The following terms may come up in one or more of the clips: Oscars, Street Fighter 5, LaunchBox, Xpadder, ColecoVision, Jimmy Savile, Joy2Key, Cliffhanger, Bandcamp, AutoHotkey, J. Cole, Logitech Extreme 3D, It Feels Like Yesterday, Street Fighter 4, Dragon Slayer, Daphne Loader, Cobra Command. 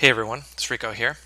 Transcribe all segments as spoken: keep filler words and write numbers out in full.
Hey everyone, it's Rico here.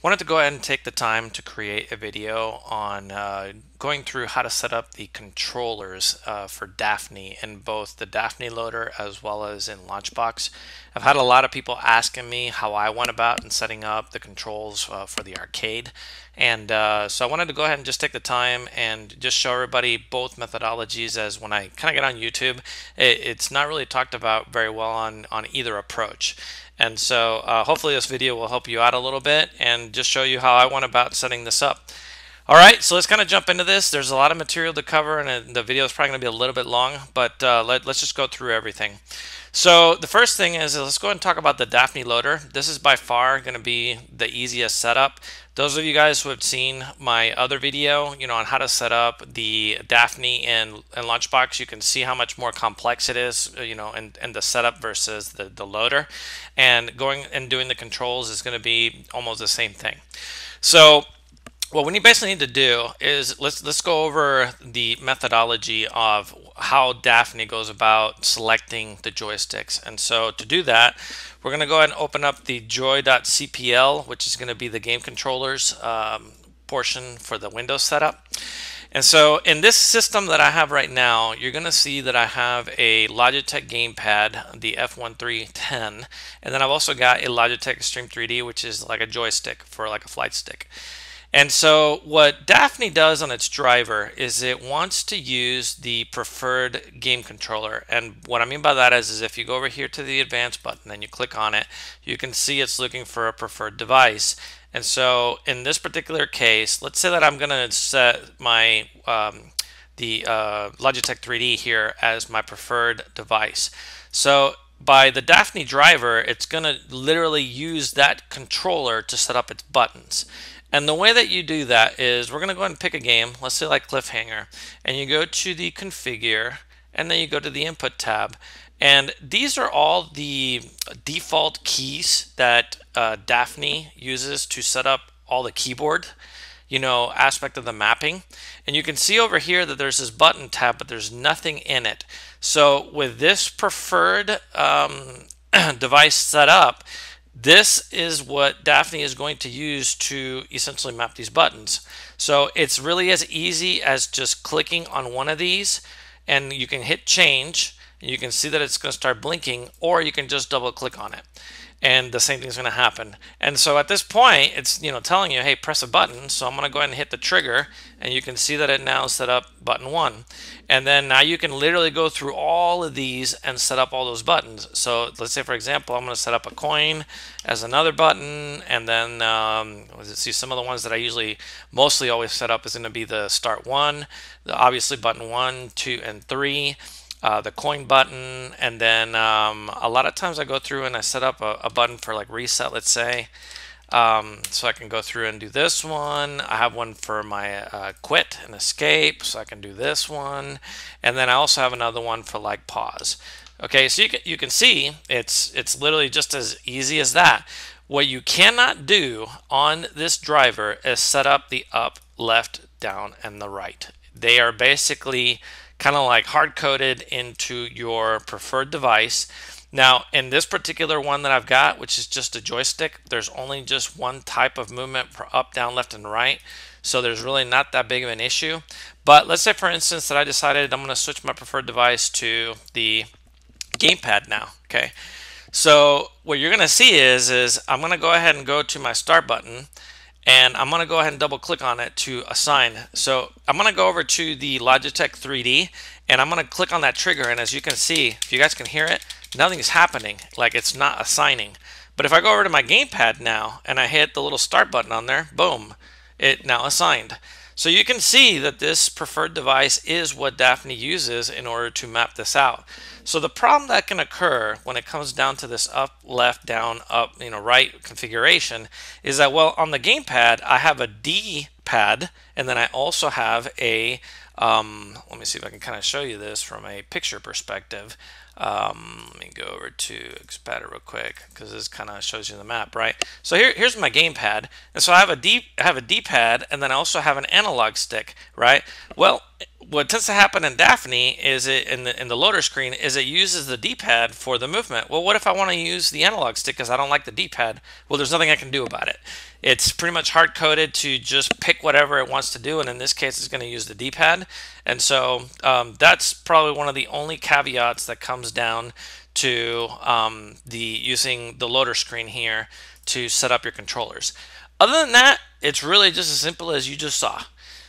Wanted to go ahead and take the time to create a video on uh, going through how to set up the controllers uh, for Daphne in both the Daphne Loader as well as in LaunchBox. I've had a lot of people asking me how I went about in setting up the controls uh, for the arcade, and uh, so I wanted to go ahead and just take the time and just show everybody both methodologies, as when I kind of get on YouTube, it, it's not really talked about very well on, on either approach. And so uh, hopefully this video will help you out a little bit and just show you how I went about setting this up. All right, so let's kind of jump into this. There's a lot of material to cover, and the video is probably going to be a little bit long, but uh, let, let's just go through everything. So the first thing is, let's go ahead and talk about the Daphne Loader. This is by far going to be the easiest setup. Those of you guys who have seen my other video, you know, on how to set up the Daphne and, and LaunchBox, you can see how much more complex it is, you know, and, and the setup versus the, the loader. And going and doing the controls is going to be almost the same thing. So what we basically need to do is let's let's go over the methodology of how Daphne goes about selecting the joysticks. And so to do that, we're going to go ahead and open up the Joy dot C P L, which is going to be the game controllers um, portion for the Windows setup. And so in this system that I have right now, you're going to see that I have a Logitech gamepad, the F one three ten, and then I've also got a Logitech Extreme three D, which is like a joystick for like a flight stick. And so what Daphne does on its driver is it wants to use the preferred game controller. And what I mean by that is, is if you go over here to the advanced button and you click on it, you can see it's looking for a preferred device. And so in this particular case, let's say that I'm going to set my um, the uh, Logitech three D here as my preferred device. So by the Daphne driver, it's going to literally use that controller to set up its buttons. And the way that you do that is, we're going to go ahead and pick a game, let's say like Cliffhanger, and you go to the configure, and then you go to the input tab. And these are all the default keys that uh, Daphne uses to set up all the keyboard, you know, aspect of the mapping. And you can see over here that there's this button tab, but there's nothing in it. So with this preferred um, device set up, this is what Daphne is going to use to essentially map these buttons. So it's really as easy as just clicking on one of these, and you can hit change, and you can see that it's going to start blinking, or you can just double click on it, and the same thing is going to happen. And so at this point, it's, you know, telling you, hey, press a button. So I'm going to go ahead and hit the trigger, and you can see that it now set up button one. And then now you can literally go through all of these and set up all those buttons. So let's say, for example, I'm going to set up a coin as another button, and then um, let's see, some of the ones that I usually mostly always set up is going to be the start one, the obviously button one, two, and three. Uh, the coin button, and then um, a lot of times I go through and I set up a, a button for like reset, let's say, um, so I can go through and do this one. I have one for my uh, quit and escape, so I can do this one, and then I also have another one for like pause. Okay, so you can, you can see it's it's literally just as easy as that. What you cannot do on this driver is set up the up, left, down, and the right. They are basically kind of like hard-coded into your preferred device. Now, in this particular one that I've got, which is just a joystick, there's only just one type of movement for up, down, left, and right. So there's really not that big of an issue. But let's say, for instance, that I decided I'm going to switch my preferred device to the gamepad now. Okay. So what you're going to see is, is I'm going to go ahead and go to my start button, and I'm going to go ahead and double click on it to assign. So I'm going to go over to the Logitech three D, and I'm going to click on that trigger. And as you can see, if you guys can hear it, nothing's happening. Like, it's not assigning. But if I go over to my gamepad now and I hit the little start button on there, boom, it now assigned. So you can see that this preferred device is what Daphne uses in order to map this out. So the problem that can occur when it comes down to this up, left, down, up, you know, right configuration is that, well, on the gamepad, I have a D-pad, and then I also have a, um, let me see if I can kind of show you this from a picture perspective. Um, let me go over to Xpadder real quick, because this kind of shows you the map, right? So here, here's my gamepad, and so I have a D, I have a D-pad, and then I also have an analog stick, right? Well, what tends to happen in Daphne is it in the in the loader screen is it uses the D-pad for the movement. Well, what if I want to use the analog stick because I don't like the D-pad? Well, there's nothing I can do about it. It's pretty much hard-coded to just pick whatever it wants to do, and in this case, it's going to use the D-pad. And so um, that's probably one of the only caveats that comes down to um, the using the loader screen here to set up your controllers. Other than that, it's really just as simple as you just saw.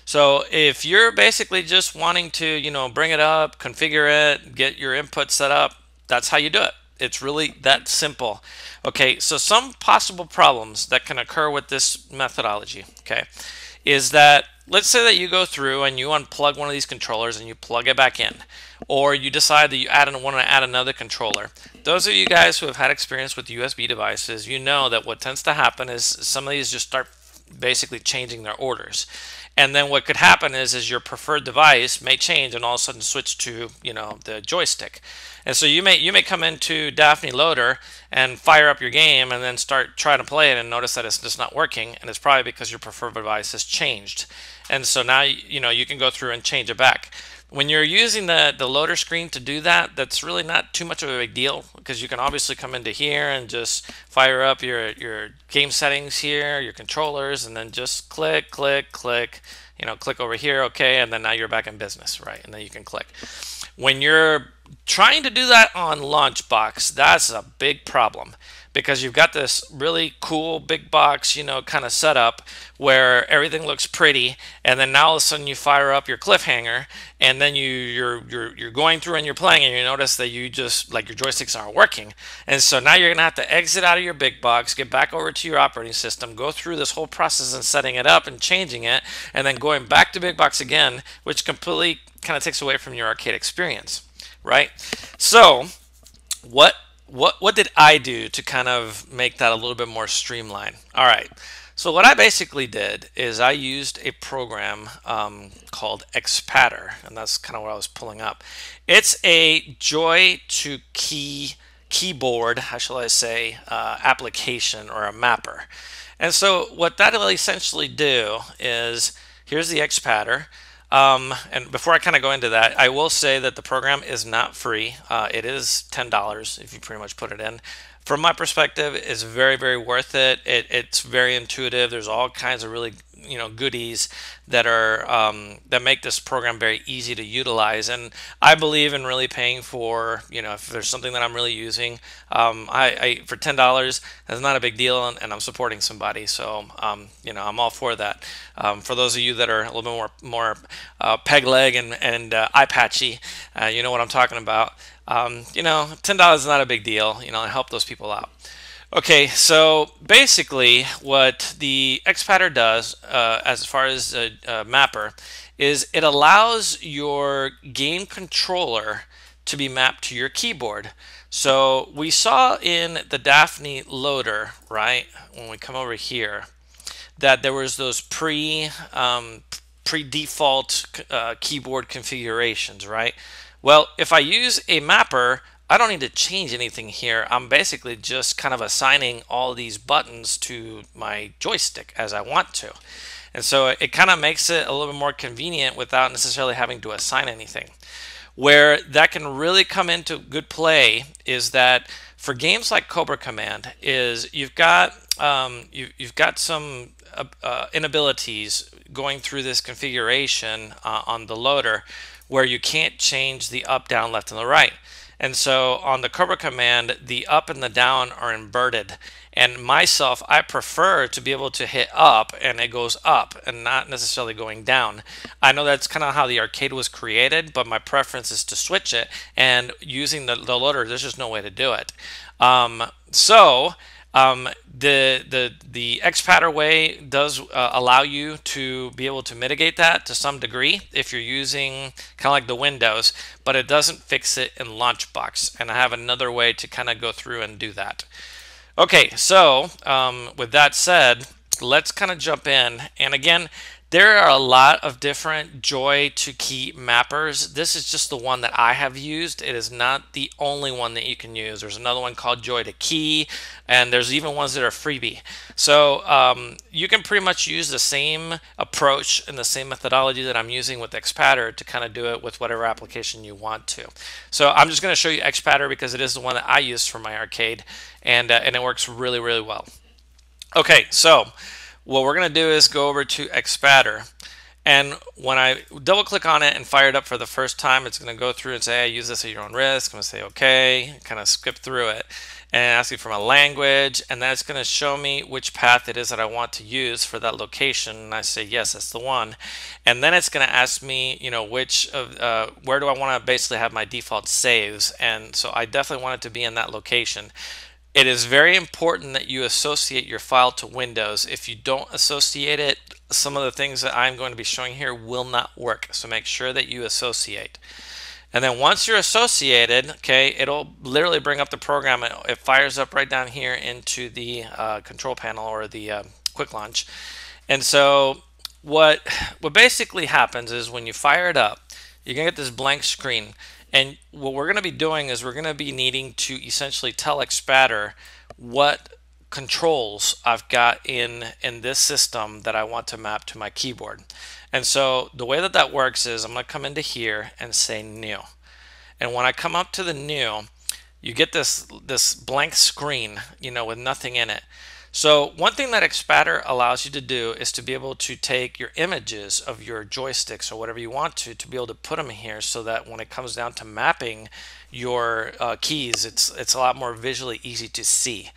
So if you're basically just wanting to, you know, bring it up, configure it, get your input set up, that's how you do it. It's really that simple. Okay, so some possible problems that can occur with this methodology, okay, is that let's say that you go through and you unplug one of these controllers and you plug it back in, or you decide that you add and want to add another controller. Those of you guys who have had experience with U S B devices, you know that what tends to happen is some of these just start basically changing their orders. And then what could happen is, is your preferred device may change and all of a sudden switch to, you know, the joystick. And so you may you may come into Daphne Loader and fire up your game and then start trying to play it and notice that it's just not working, and it's probably because your preferred device has changed. And so now, you know, you can go through and change it back. When you're using the, the loader screen to do that, that's really not too much of a big deal because you can obviously come into here and just fire up your, your game settings here, your controllers, and then just click, click, click, you know, click over here, okay, and then now you're back in business, right? And then you can click. When you're trying to do that on LaunchBox, that's a big problem, because you've got this really cool big box, you know, kind of setup where everything looks pretty, and then now all of a sudden you fire up your Cliffhanger, and then you you're you're you're going through and you're playing, and you notice that you just like your joysticks aren't working, and so now you're gonna have to exit out of your big box, get back over to your operating system, go through this whole process and setting it up and changing it, and then going back to big box again, which completely kind of takes away from your arcade experience, right? So, what? What, what did I do to kind of make that a little bit more streamlined? All right, so what I basically did is I used a program um, called Xpadder, and that's kind of what I was pulling up. It's a Joy two Key keyboard, how shall I say, uh, application or a mapper. And so what that will essentially do is, here's the Xpadder. Um, and before I kind of go into that, I will say that the program is not free. Uh, it is ten dollars if you pretty much put it in. From my perspective, it's very, very worth it. it. It's very intuitive. There's all kinds of really, you know, goodies that are um, that make this program very easy to utilize. And I believe in really paying for, you know, if there's something that I'm really using, um, I, I for ten dollars, that's not a big deal, and, and I'm supporting somebody. So, um, you know, I'm all for that. Um, for those of you that are a little bit more more uh, peg leg and and uh, eye patchy, uh, you know what I'm talking about. Um, you know, ten dollars is not a big deal, you know, and help those people out. Okay, so basically what the Xpadder does uh, as far as a, a mapper is it allows your game controller to be mapped to your keyboard. So we saw in the Daphne Loader, right, when we come over here, that there was those pre, um, pre-default uh, keyboard configurations, right? Well, if I use a mapper, I don't need to change anything here. I'm basically just kind of assigning all these buttons to my joystick as I want to. And so it kind of makes it a little bit more convenient without necessarily having to assign anything. Where that can really come into good play is that for games like Cobra Command, is you've got um, you, you've got some uh, uh, inabilities going through this configuration uh, on the loader, where you can't change the up, down, left, and the right. And so on the Cobra Command, the up and the down are inverted. And myself, I prefer to be able to hit up and it goes up and not necessarily going down. I know that's kind of how the arcade was created, but my preference is to switch it. And using the, the loader, there's just no way to do it. Um, so um, the the the Xpadder way does uh, allow you to be able to mitigate that to some degree if you're using kind of like the Windows, but it doesn't fix it in LaunchBox. And I have another way to kind of go through and do that. Okay, so um, with that said, let's kind of jump in. And again, There are a lot of different Joy two key mappers. This is just the one that I have used. It is not the only one that you can use. There's another one called Joy two key, and there's even ones that are freebie. So um, you can pretty much use the same approach and the same methodology that I'm using with Xpadder to kind of do it with whatever application you want to. So I'm just going to show you Xpadder because it is the one that I use for my arcade, and, uh, and it works really, really well. Okay, so what we're going to do is go over to Xpadder, and when I double click on it and fire it up for the first time, it's going to go through and say, hey, use this at your own risk. I'm going to say okay, kind of skip through it, and ask you for my language, and that's going to show me which path it is that I want to use for that location, and I say yes, that's the one. And then it's going to ask me, you know, which of uh, where do I want to basically have my default saves, and so I definitely want it to be in that location. It is very important that you associate your file to Windows. If you don't associate it, some of the things that I'm going to be showing here will not work. So make sure that you associate. And then once you're associated, okay, it'll literally bring up the program. It fires up right down here into the uh, control panel or the uh, quick launch. And so what, what basically happens is when you fire it up, you're going to get this blank screen. And what we're going to be doing is we're going to be needing to essentially tell Xpadder what controls I've got in, in this system that I want to map to my keyboard. And so the way that that works is I'm going to come into here and say new. And when I come up to the new, you get this, this blank screen, you know, with nothing in it. So one thing that Xpadder allows you to do is to be able to take your images of your joysticks or whatever you want to, to be able to put them here so that when it comes down to mapping your uh, keys, it's, it's a lot more visually easy to see.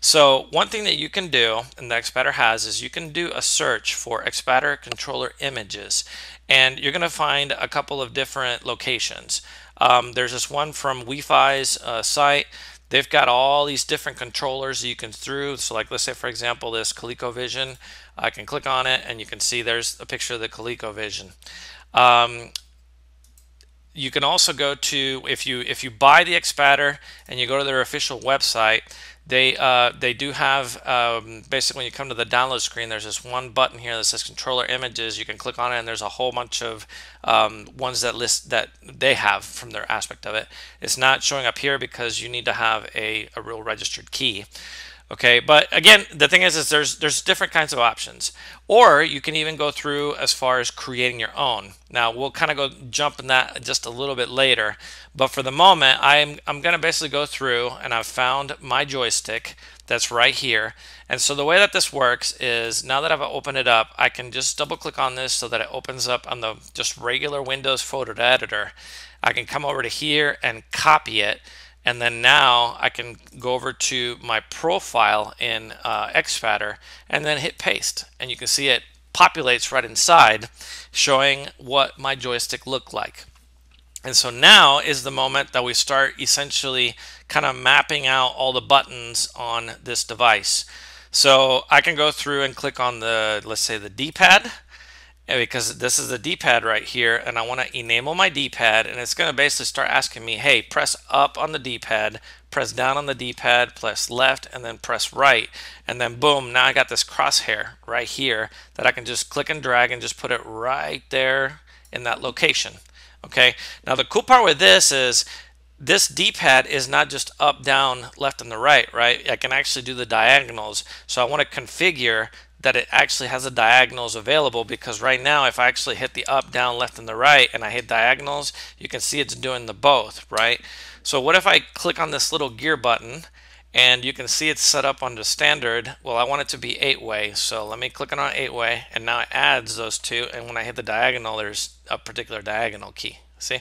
So one thing that you can do, and that Xpadder has, is you can do a search for Xpadder controller images, and you're going to find a couple of different locations. Um, there's this one from Wi-Fi's uh, site. They've got all these different controllers that you can through. So like, let's say, for example, this ColecoVision, I can click on it and you can see there's a picture of the ColecoVision. Um, you can also go to, if you if you buy the Xpadder and you go to their official website, they uh, they do have, um, basically when you come to the download screen, there's this one button here that says controller images. You can click on it and there's a whole bunch of um, ones that list that they have from their aspect of it. It's not showing up here because you need to have a, a real registered key. Okay, but again, the thing is, is there's there's different kinds of options, or you can even go through as far as creating your own. Now we'll kind of go jump in that just a little bit later, but for the moment, I'm I'm going to basically go through, and I've found my joystick that's right here. And so the way that this works is, now that I've opened it up, I can just double click on this so that it opens up on the just regular Windows photo editor. I can come over to here and copy it. And then now I can go over to my profile in uh, Xpadder and then hit paste. And you can see it populates right inside, showing what my joystick looked like. And so now is the moment that we start essentially kind of mapping out all the buttons on this device. So I can go through and click on the, let's say, the D pad. And because this is the D pad right here, and I want to enable my D pad, and it's going to basically start asking me, hey, press up on the D pad, press down on the D pad, press left, and then press right, and then boom, now I got this crosshair right here that I can just click and drag and just put it right there in that location. Okay, now the cool part with this is this D pad is not just up, down, left, and the right, right? I can actually do the diagonals, so I want to configure that it actually has the diagonals available, because right now if I actually hit the up, down, left, and the right and I hit diagonals, you can see it's doing the both, right? So what if I click on this little gear button, and you can see it's set up under standard. Well, I want it to be eight way, so let me click on eight way, and now it adds those two, and when I hit the diagonal, there's a particular diagonal key, see?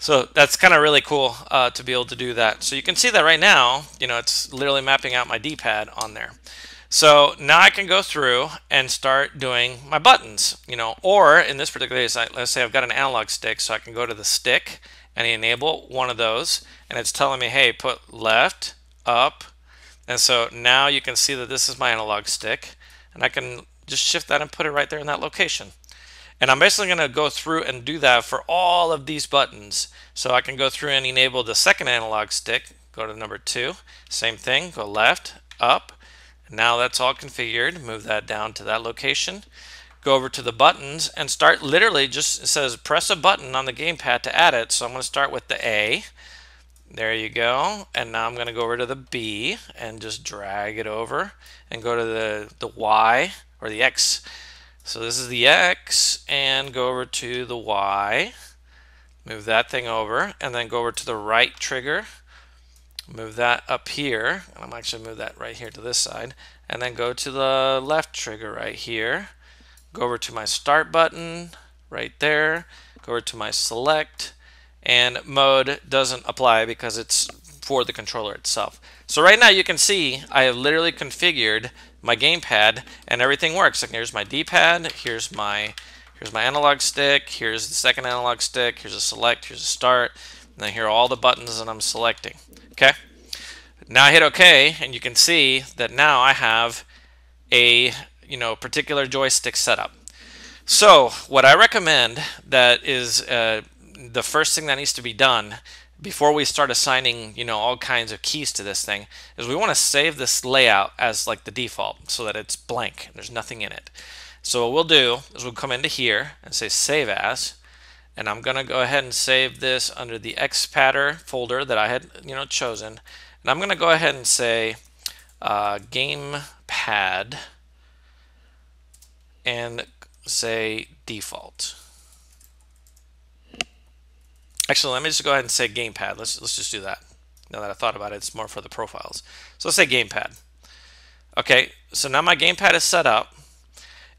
So that's kind of really cool uh, to be able to do that. So you can see that right now, you know, it's literally mapping out my D pad on there. So now I can go through and start doing my buttons, you know, or in this particular case, let's say I've got an analog stick, so I can go to the stick and enable one of those, and it's telling me, hey, put left, up, and so now you can see that this is my analog stick, and I can just shift that and put it right there in that location. And I'm basically going to go through and do that for all of these buttons. So I can go through and enable the second analog stick, go to number two, same thing, go left, up. Now that's all configured. Move that down to that location. go over to the buttons and start literally just, it says press a button on the gamepad to add it. So I'm going to start with the A. There you go. And now I'm going to go over to the B and just drag it over and go to the, the Y or the X. So this is the X, and go over to the Y. Move that thing over, and then go over to the right trigger. Move that up here, and I'm actually move that right here to this side, and then go to the left trigger right here. Go over to my start button right there. Go over to my select, and mode doesn't apply because it's for the controller itself. So right now you can see I have literally configured my gamepad and everything works. Like here's my D-pad, here's my here's my analog stick, here's the second analog stick, here's a select, here's a start, and then here are all the buttons that I'm selecting. Okay, now I hit OK, and you can see that now I have a you know particular joystick setup. So what I recommend that is uh, the first thing that needs to be done before we start assigning you know all kinds of keys to this thing is we want to save this layout as like the default so that it's blank. There's nothing in it. So what we'll do is we'll come into here and say save as, and I'm gonna go ahead and save this under the Xpadder folder that I had you know chosen, and I'm gonna go ahead and say uh, gamepad and say default. Actually, let me just go ahead and say gamepad. Let's let's just do that. Now that I thought about it, it's more for the profiles. So let's say gamepad. Okay, so now my gamepad is set up.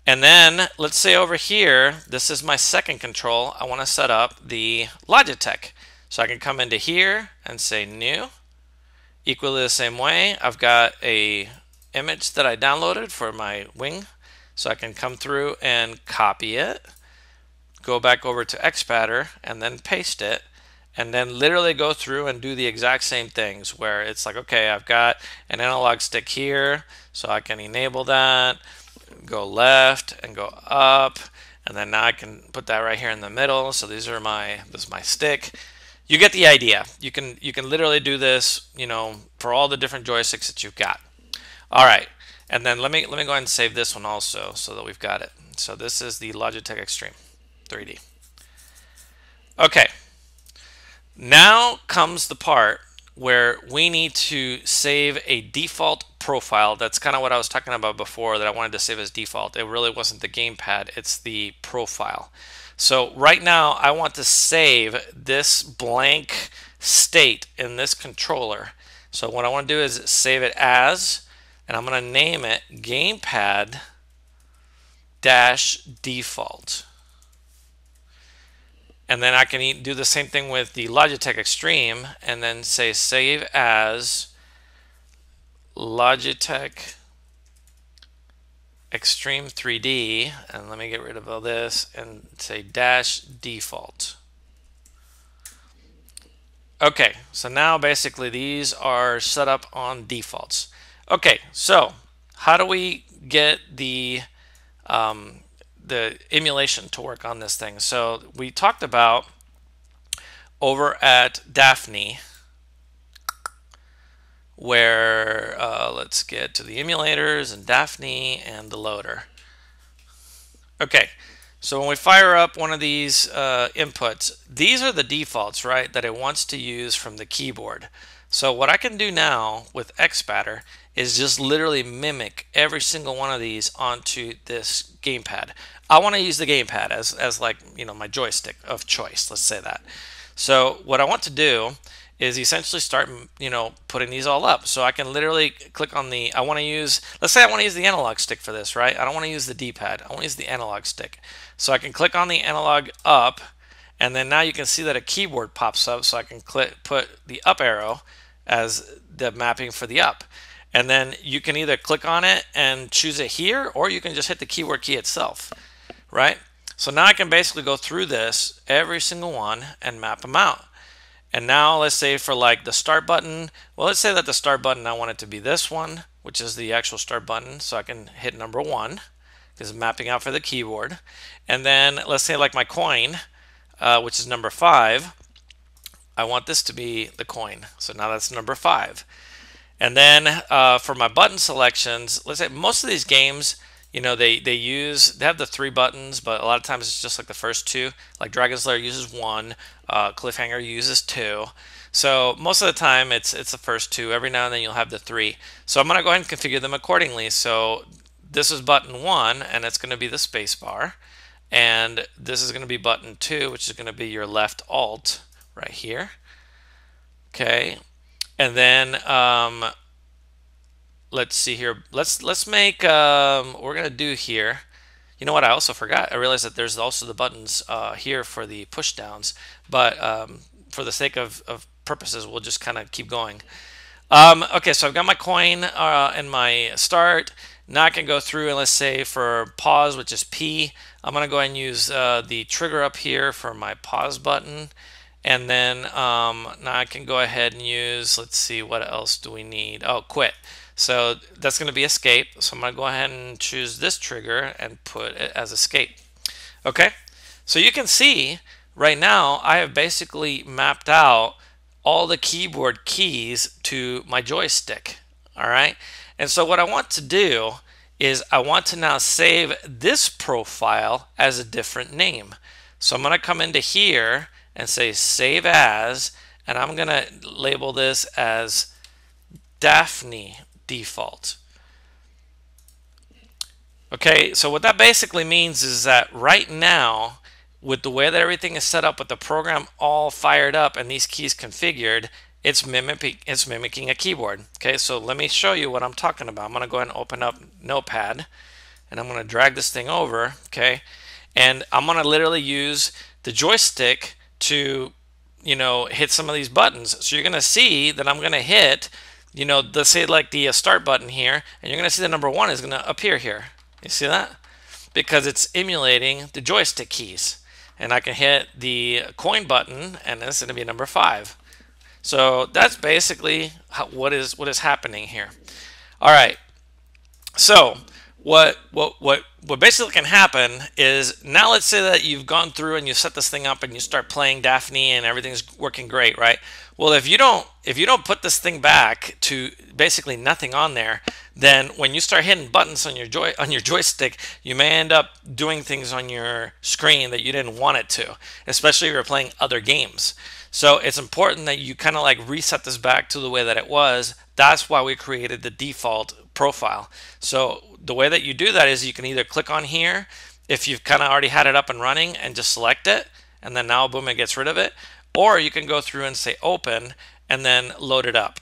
And then let's say over here, this is my second control. I want to set up the Logitech. So I can come into here and say new. Equally the same way, I've got a image that I downloaded for my wing. So I can come through and copy it, go back over to Xpadder, and then paste it, and then literally go through and do the exact same things where it's like, okay, I've got an analog stick here, so I can enable that, go left and go up, and then now I can put that right here in the middle. So these are my, this is my stick. You get the idea. You can, you can literally do this, you know, for all the different joysticks that you've got. All right, and then let me, let me go ahead and save this one also so that we've got it. So this is the Logitech Extreme three D. Okay, now comes the part where we need to save a default profile. That's kind of what I was talking about before, that I wanted to save as default. It really wasn't the gamepad, it's the profile. So right now I want to save this blank state in this controller. So what I want to do is save it as, and I'm going to name it gamepad dash default. And then I can do the same thing with the Logitech Extreme and then say save as Logitech Extreme three D, and let me get rid of all this and say dash default. Okay, so now basically these are set up on defaults. Okay, so how do we get the um, the emulation to work on this thing? So we talked about over at Daphne, where uh, let's get to the emulators and Daphne and the loader. Okay, so when we fire up one of these uh, inputs, these are the defaults, right, that it wants to use from the keyboard. So what I can do now with Xpadder is just literally mimic every single one of these onto this gamepad. I want to use the gamepad as, as like, you know, my joystick of choice, let's say that. So what I want to do is essentially start, you know, putting these all up. So I can literally click on the, I want to use, let's say I want to use the analog stick for this, right? I don't want to use the D-pad, I want to use the analog stick. So I can click on the analog up, and then now you can see that a keyboard pops up, so I can click, put the up arrow as the mapping for the up, and then you can either click on it and choose it here, or you can just hit the keyboard key itself, right? So now I can basically go through this every single one and map them out. And now let's say for like the start button, well, let's say that the start button, I want it to be this one, which is the actual start button, so I can hit number one because I'm mapping out for the keyboard. And then let's say like my coin, uh, which is number five, I want this to be the coin. So now that's number five. And then uh, for my button selections, let's say most of these games, you know, they they use they have the three buttons, but a lot of times it's just like the first two. Like Dragon Slayer uses one, uh, Cliffhanger uses two. So most of the time it's it's the first two. Every now and then you'll have the three. So I'm going to go ahead and configure them accordingly. So this is button one, and it's going to be the space bar. And this is going to be button two, which is going to be your left alt right here. Okay, and then um, let's see here. Let's let's make um, what we're going to do here. You know what? I also forgot. I realized that there's also the buttons uh, here for the push downs, but um, for the sake of, of purposes, we'll just kind of keep going. Um, okay, so I've got my coin uh, and my start. Now I can go through and let's say for pause, which is P, I'm going to go ahead and use uh, the trigger up here for my pause button. And then um, now I can go ahead and use, let's see, what else do we need? Oh, quit. So that's going to be escape. So I'm going to go ahead and choose this trigger and put it as escape. Okay, so you can see right now I have basically mapped out all the keyboard keys to my joystick. All right. And so what I want to do is I want to now save this profile as a different name. So I'm going to come into here and say save as, and I'm going to label this as Daphne default. Okay, so what that basically means is that right now, with the way that everything is set up, with the program all fired up and these keys configured, It's mimicking, it's mimicking a keyboard. Okay, so let me show you what I'm talking about. I'm going to go ahead and open up Notepad, and I'm going to drag this thing over, okay? And I'm going to literally use the joystick to, you know, hit some of these buttons. So you're going to see that I'm going to hit, you know, let's say like the start button here, and you're going to see the number one is going to appear here. You see that? Because it's emulating the joystick keys. And I can hit the coin button, and it's going to be number five. So that's basically how, what is what is happening here. All right. So what what what what basically can happen is, now let's say that you've gone through and you set this thing up and you start playing Daphne and everything's working great, right? Well, if you don't if you don't put this thing back to basically nothing on there, then when you start hitting buttons on your joy on your joystick, you may end up doing things on your screen that you didn't want it to, especially if you're playing other games. So it's important that you kind of like reset this back to the way that it was. That's why we created the default profile. So the way that you do that is you can either click on here if you've kind of already had it up and running and just select it, and then now boom, it gets rid of it. Or you can go through and say open and then load it up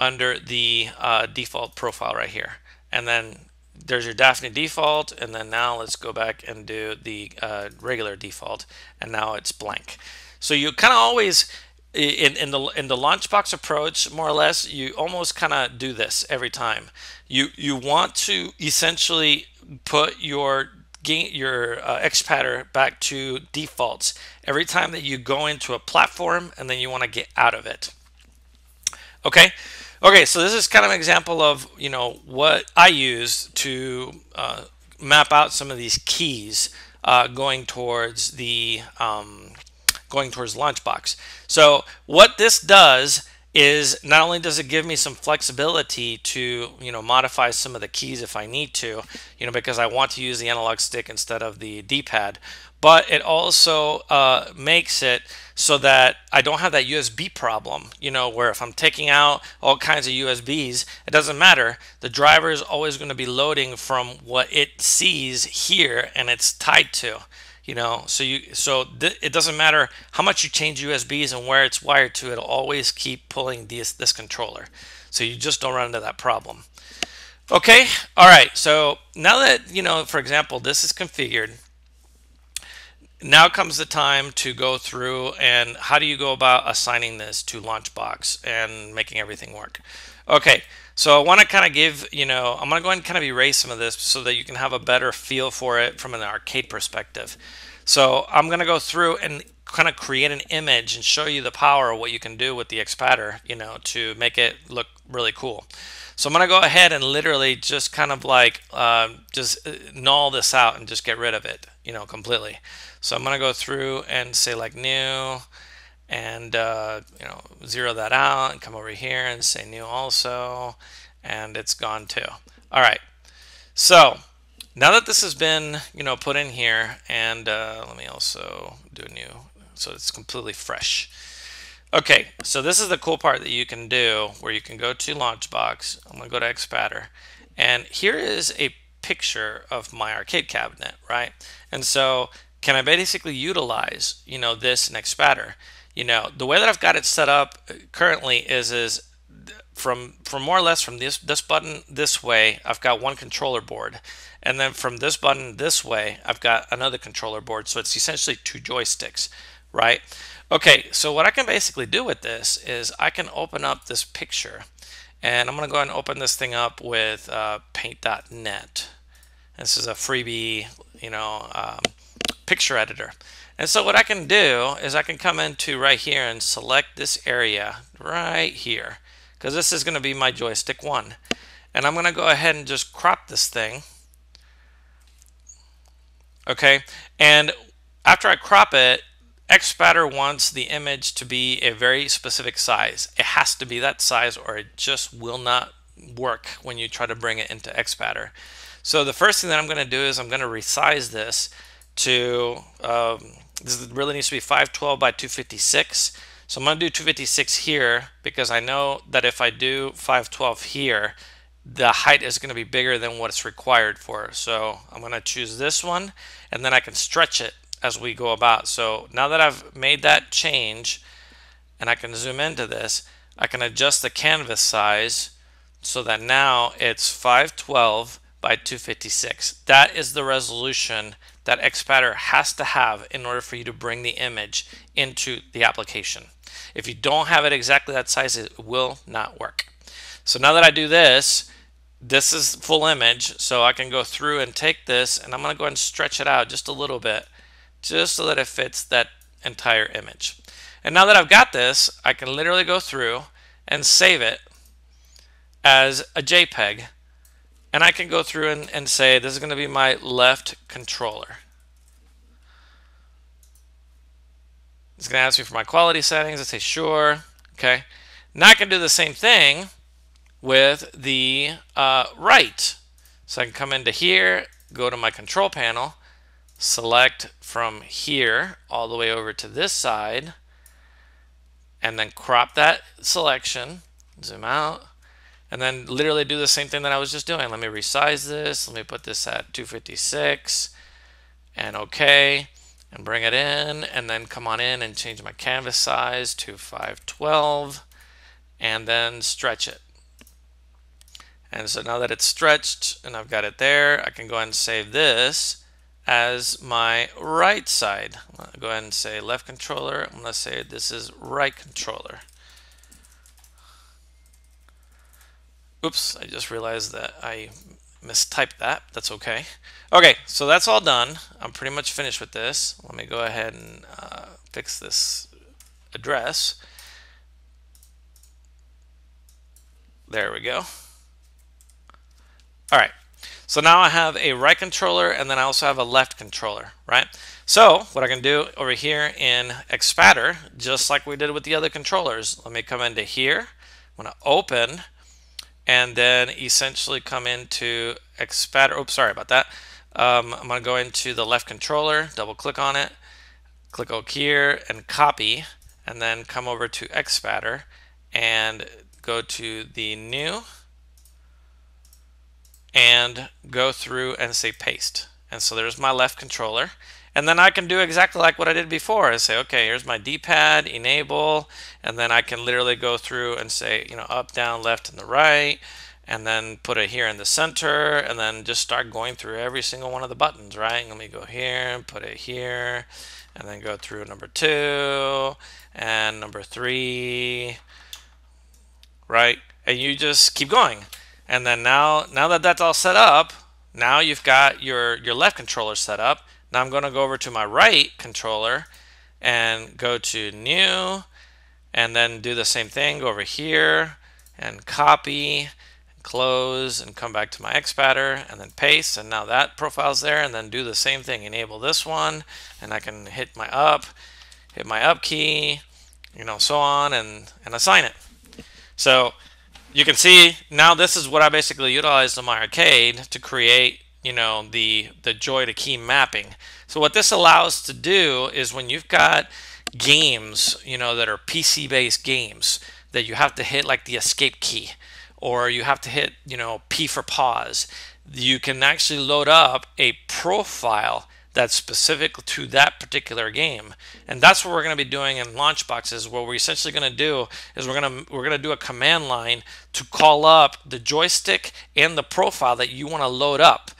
under the uh, default profile right here. And then there's your Daphne default, and then now let's go back and do the uh, regular default, and now it's blank. So you kind of always, in, in the in the LaunchBox approach, more or less, you almost kind of do this every time. You you want to essentially put your your uh, Xpadder back to defaults every time that you go into a platform, and then you want to get out of it. Okay, okay. So this is kind of an example of, you know, what I use to uh, map out some of these keys uh, going towards the. Um, going towards LaunchBox. So what this does is, not only does it give me some flexibility to, you know, modify some of the keys if I need to, you know, because I want to use the analog stick instead of the D-pad, but it also uh, makes it so that I don't have that U S B problem, you know, where if I'm taking out all kinds of U S Bs, it doesn't matter. The driver is always going to be loading from what it sees here and it's tied to. You know, so you so th it doesn't matter how much you change U S Bs and where it's wired to, it'll always keep pulling this this controller. So you just don't run into that problem. Okay, all right. So now that, you know, for example, this is configured, now comes the time to go through and how do you go about assigning this to LaunchBox and making everything work. Okay. So I want to kind of give, you know, I'm going to go ahead and kind of erase some of this so that you can have a better feel for it from an arcade perspective. So I'm going to go through and kind of create an image and show you the power of what you can do with the Xpadder, you know, to make it look really cool. So I'm going to go ahead and literally just kind of like uh, just null this out and just get rid of it, you know, completely. So I'm going to go through and say like new and uh, you know, zero that out and come over here and say new also, and it's gone too. All right, so Now that this has been, you know, put in here, and uh, let me also do a new, so it's completely fresh. Okay, so this is the cool part that you can do, where you can go to LaunchBox. I'm gonna go to Xpadder, and here is a picture of my arcade cabinet, right? And so, can I basically utilize, you know, this in Xpadder? You know, the way that I've got it set up currently is is from from more or less from this this button this way, I've got one controller board, and then from this button this way, I've got another controller board. So it's essentially two joysticks, right? Okay, so what I can basically do with this is I can open up this picture, and I'm gonna go ahead and open this thing up with uh, paint dot net. This is a freebie, you know, um, picture editor. And so what I can do is I can come into right here and select this area right here, because this is going to be my joystick one. And I'm going to go ahead and just crop this thing. Okay, and after I crop it, Xpadder wants the image to be a very specific size. It has to be that size or it just will not work when you try to bring it into Xpadder. So the first thing that I'm going to do is I'm going to resize this to, um, this really needs to be five twelve by two fifty-six. So I'm going to do two fifty-six here because I know that if I do five twelve here, the height is going to be bigger than what's required for. So I'm going to choose this one, and then I can stretch it as we go about. So now that I've made that change, and I can zoom into this, I can adjust the canvas size so that now it's five twelve by two fifty-six. That is the resolution that Xpadder has to have in order for you to bring the image into the application. If you don't have it exactly that size, it will not work. So now that I do this, this is full image, so I can go through and take this, and I'm gonna go ahead and stretch it out just a little bit, just so that it fits that entire image. And now that I've got this, I can literally go through and save it as a JPEG, and I can go through and, and say this is going to be my left controller. It's going to ask me for my quality settings. I say sure. Okay. Now I can do the same thing with the uh, right. So I can come into here, go to my control panel, select from here all the way over to this side, and then crop that selection, zoom out, and then literally do the same thing that I was just doing. Let me resize this, let me put this at two fifty-six, and okay, and bring it in, and then come on in and change my canvas size to five twelve, and then stretch it. And so now that it's stretched and I've got it there, I can go ahead and save this as my right side. I'm gonna go ahead and say left controller. I'm gonna say this is right controller. Oops, I just realized that I mistyped that. That's okay. Okay, so that's all done. I'm pretty much finished with this. Let me go ahead and uh, fix this address. There we go. All right. So now I have a right controller, and then I also have a left controller, right? So what I can do over here in Xpadder, just like we did with the other controllers, let me come into here, I'm gonna open, and then essentially come into Xpadder, oops, sorry about that. Um, I'm gonna go into the left controller, double click on it, click over here and copy, and then come over to Xpadder and go to the new, and go through and say paste. And so there's my left controller. And then I can do exactly like what I did before. I say, okay, here's my D-pad, enable, and then I can literally go through and say, you know, up, down, left, and the right, and then put it here in the center, and then just start going through every single one of the buttons, right? And let me go here and put it here, and then go through number two, and number three, right? And you just keep going. And then now, now that that's all set up, now you've got your, your left controller set up. Now I'm gonna go over to my right controller and go to new, and then do the same thing, go over here and copy, close, and come back to my Xpadder and then paste, and now that profile's there, and then do the same thing, enable this one, and I can hit my up, hit my up key, you know, so on, and, and assign it. So, you can see now this is what I basically utilized on my arcade to create you know, the, the Joy to Key mapping. So what this allows to do is when you've got games, you know, that are P C-based games that you have to hit like the escape key, or you have to hit, you know, P for pause, you can actually load up a profile that's specific to that particular game. And that's what we're going to be doing in LaunchBox. Is what we're essentially going to do is we're going to we're going to do a command line to call up the joystick and the profile that you want to load up.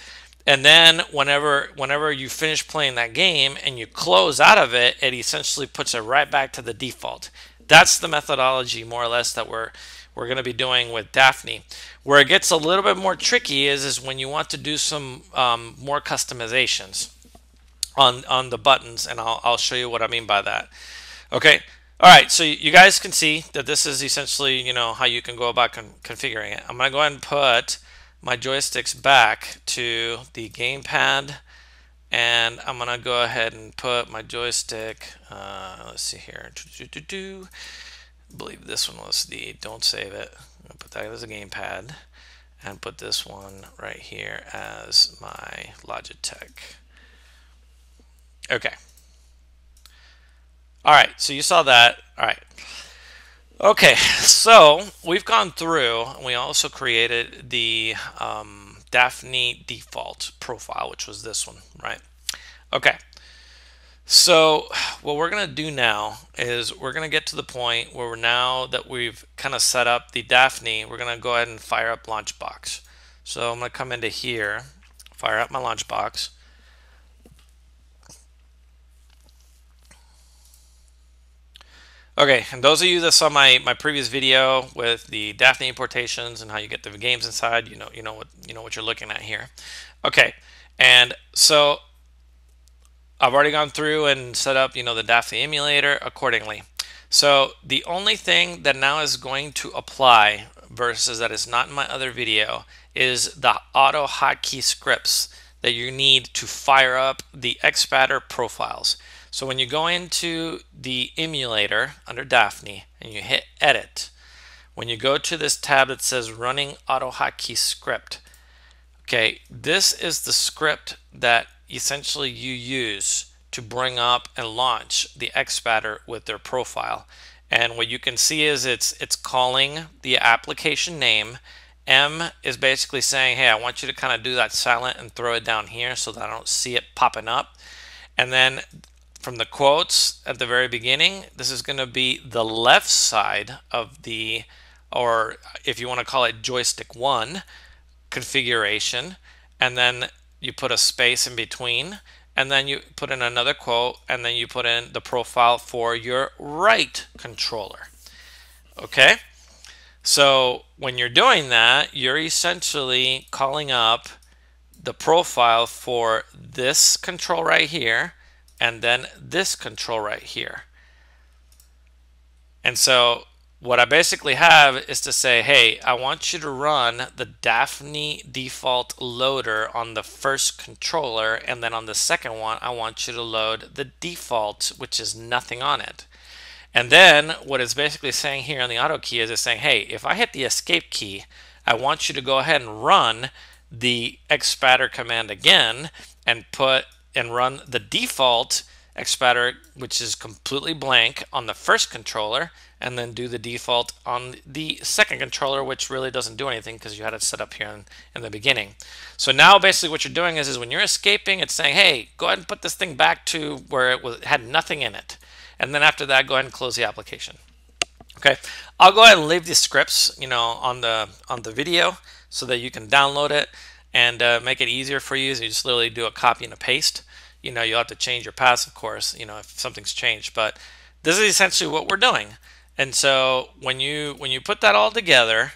And then whenever whenever you finish playing that game and you close out of it, it essentially puts it right back to the default. That's the methodology, more or less, that we're we're going to be doing with Daphne. Where it gets a little bit more tricky is is when you want to do some um, more customizations on on the buttons, and I'll I'll show you what I mean by that. Okay. All right, so you guys can see that this is essentially, you know, how you can go about con configuring it. I'm going to go ahead and put my joysticks back to the gamepad, and I'm gonna go ahead and put my joystick, uh, let's see here, do, do, do, do. I believe this one was the, don't save it, I'm gonna put that as a gamepad, and put this one right here as my Logitech. Okay. All right, so you saw that. All right. Okay, so we've gone through and we also created the um, Daphne default profile, which was this one, right? Okay, so what we're going to do now is we're going to get to the point where we're now that we've kind of set up the Daphne, we're going to go ahead and fire up LaunchBox. So I'm going to come into here, fire up my LaunchBox. Okay, and those of you that saw my my previous video with the Daphne importations and how you get the games inside, you know you know what you know what you're looking at here. Okay, and so I've already gone through and set up, you know, the Daphne emulator accordingly. So the only thing that now is going to apply versus that is not in my other video is the AutoHotkey scripts that you need to fire up the Xpadder profiles. So when you go into the emulator under Daphne and you hit edit, when you go to this tab that says running AutoHotkey script, okay, this is the script that essentially you use to bring up and launch the Xpadder with their profile. And what you can see is it's it's calling the application name. M is basically saying, hey, I want you to kind of do that silent and throw it down here so that I don't see it popping up. And then from the quotes at the very beginning, this is going to be the left side of the, or if you want to call it joystick one, configuration, and then you put a space in between, and then you put in another quote, and then you put in the profile for your right controller. Okay? So when you're doing that, you're essentially calling up the profile for this control right here, and then this control right here. And so what I basically have is to say, hey, I want you to run the Daphne default loader on the first controller, and then on the second one, I want you to load the default, which is nothing on it. And then what it's basically saying here on the auto key is it's saying, hey, if I hit the escape key, I want you to go ahead and run the Xpadder command again and put and run the default Xpadder, which is completely blank, on the first controller, and then do the default on the second controller, which really doesn't do anything because you had it set up here in, in the beginning. So now basically what you're doing is, is when you're escaping, it's saying, hey, go ahead and put this thing back to where it, was, it had nothing in it. And then after that, go ahead and close the application. Okay, I'll go ahead and leave these scripts, you know, on the, on the video so that you can download it and uh, make it easier for you. So you just literally do a copy and a paste. You know, you'll have to change your paths, of course, you know, if something's changed, but this is essentially what we're doing. And so when you when you put that all together,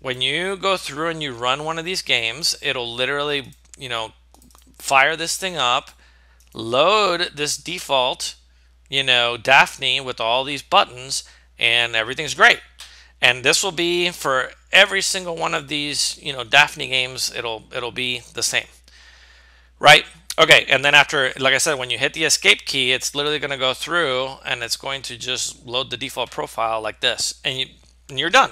when you go through and you run one of these games, it'll literally, you know, fire this thing up, load this default, you know, Daphne with all these buttons, and everything's great. And this will be for every single one of these, you know, Daphne games, it'll it'll be the same, right? Okay, and then after, like I said, when you hit the escape key, it's literally going to go through and it's going to just load the default profile like this, and, you, and you're done.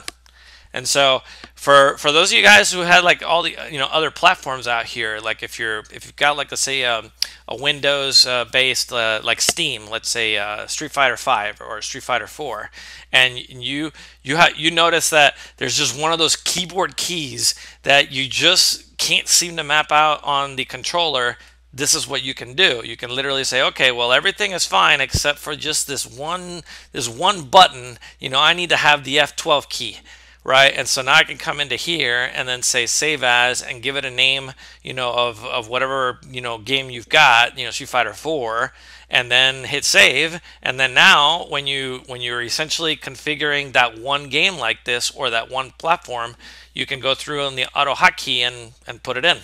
And so for for those of you guys who had like all the you know other platforms out here, like if you're if you've got like let's say um, a Windows uh, based uh, like Steam, let's say uh, Street Fighter five or Street Fighter four, and you you ha you notice that there's just one of those keyboard keys that you just can't seem to map out on the controller. This is what you can do. You can literally say, okay, well, everything is fine except for just this one this one button. You know, I need to have the F twelve key, right? And so now I can come into here and then say save as and give it a name, you know, of, of whatever, you know, game you've got, you know, Street Fighter four, and then hit save. And then now when you when you're essentially configuring that one game like this or that one platform, you can go through on the AutoHotkey and, and put it in.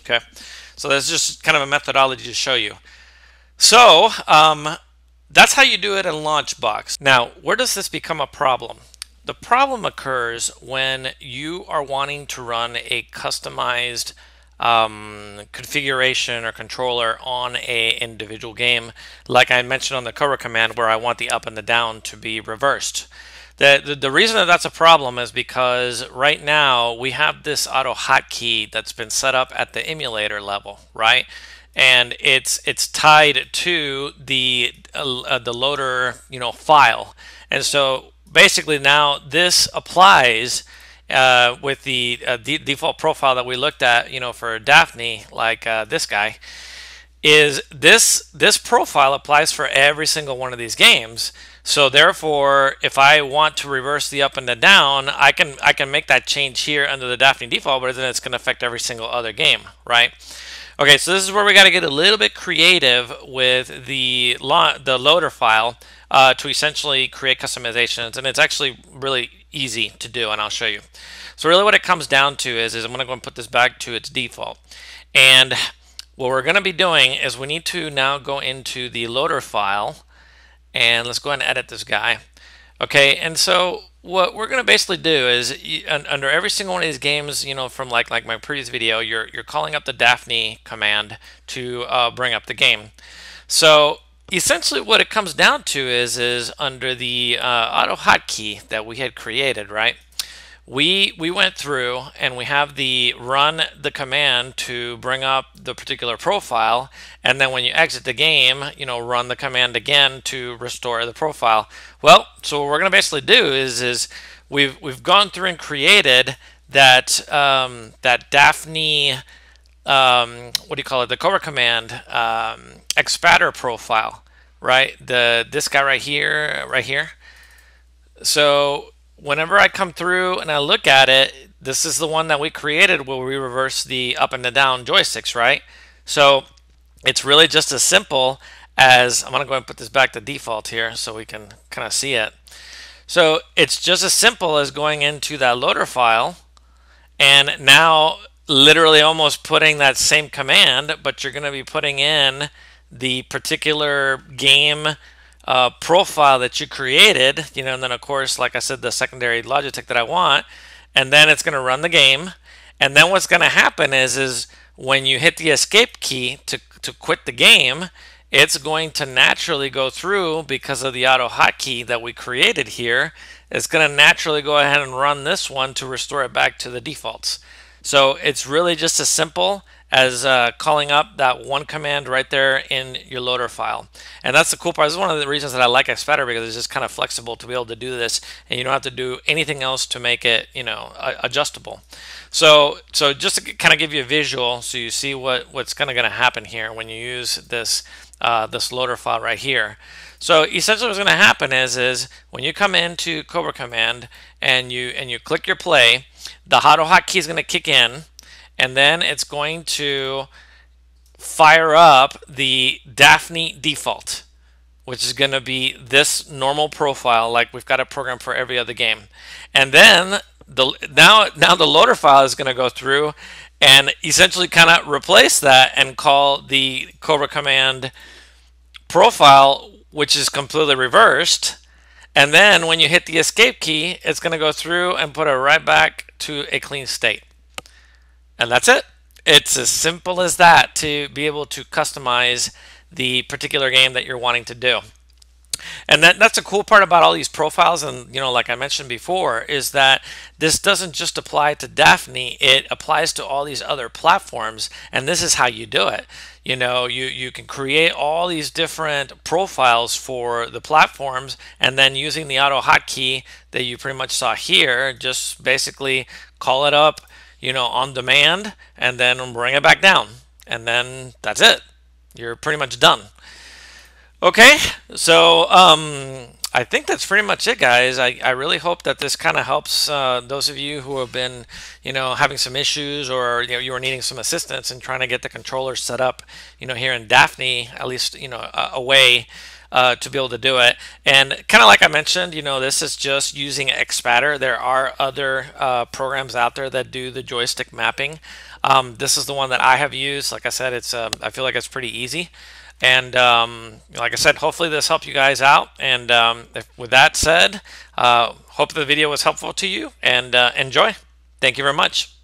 Okay. So that's just kind of a methodology to show you. So um, that's how you do it in LaunchBox. Now, where does this become a problem? The problem occurs when you are wanting to run a customized um, configuration or controller on a individual game, like I mentioned on the Cobra command, where I want the up and the down to be reversed. The, the, the reason that that's a problem is because right now we have this AutoHotkey that's been set up at the emulator level, right? And it's it's tied to the uh, the loader, you know, file. And so basically now this applies uh, with the uh, de default profile that we looked at, you know, for Daphne, like uh, this guy. Is this this profile applies for every single one of these games. So therefore, if I want to reverse the up and the down, I can I can make that change here under the Daphne default, but then it's going to affect every single other game, right? Okay, so this is where we got to get a little bit creative with the lo the loader file uh, to essentially create customizations, and it's actually really easy to do, and I'll show you. So really, what it comes down to is is I'm going to go and put this back to its default, and what we're going to be doing is we need to now go into the loader file, and let's go ahead and edit this guy. Okay, and so what we're going to basically do is under every single one of these games, you know, from like like my previous video, you're you're calling up the Daphne command to uh, bring up the game. So essentially, what it comes down to is is under the uh, AutoHotkey that we had created, right? We, we went through and we have the run the command to bring up the particular profile, and then when you exit the game, you know, run the command again to restore the profile. Well, so what we're going to basically do is is we've we've gone through and created that um, that Daphne um, what do you call it the Cobra command um, Xpadder profile, right? The this guy right here, right here. So whenever I come through and I look at it, this is the one that we created where we reverse the up and the down joysticks, right? So it's really just as simple as, I'm going to go ahead and put this back to default here so we can kind of see it. So it's just as simple as going into that loader file and now literally almost putting that same command, but you're going to be putting in the particular game Uh, profile that you created, you know, and then of course, like I said, the secondary Logitech that I want, and then it's going to run the game. And then what's going to happen is, is when you hit the escape key to, to quit the game, it's going to naturally go through because of the AutoHotkey that we created here. It's going to naturally go ahead and run this one to restore it back to the defaults. So it's really just as simple as uh, calling up that one command right there in your loader file. And that's the cool part. This is one of the reasons that I like Xpadder, because it's just kind of flexible to be able to do this, and you don't have to do anything else to make it, you know, adjustable. So so just to kind of give you a visual so you see what, what's kind of going to happen here when you use this uh, this loader file right here. So essentially what's going to happen is is when you come into Cobra Command and you and you click your play, the AutoHotkey is going to kick in, and then it's going to fire up the Daphne default, which is going to be this normal profile like we've got a program for every other game. And then the now now the loader file is going to go through and essentially kind of replace that and call the Cobra command profile, which is completely reversed. And then when you hit the escape key, it's going to go through and put it right back to a clean state. And that's it. It's as simple as that to be able to customize the particular game that you're wanting to do. And that, that's a cool part about all these profiles. And, you know, like I mentioned before, is that this doesn't just apply to Daphne. It applies to all these other platforms. And this is how you do it. You know, you, you can create all these different profiles for the platforms. And then using the auto hotkey that you pretty much saw here, just basically call it up, you know, on demand, and then bring it back down. And then that's it. You're pretty much done. Okay, so um, I think that's pretty much it, guys. I, I really hope that this kind of helps uh, those of you who have been, you know, having some issues, or you know, you were needing some assistance in trying to get the controller set up, you know, here in Daphne, at least, you know, uh, a way uh, to be able to do it. And kind of like I mentioned, you know, this is just using Xpadder. There are other uh, programs out there that do the joystick mapping. Um, this is the one that I have used. Like I said, it's um, I feel like it's pretty easy. And um, like I said, hopefully this helped you guys out. And um, if, with that said, uh, hope the video was helpful to you, and uh, enjoy. Thank you very much.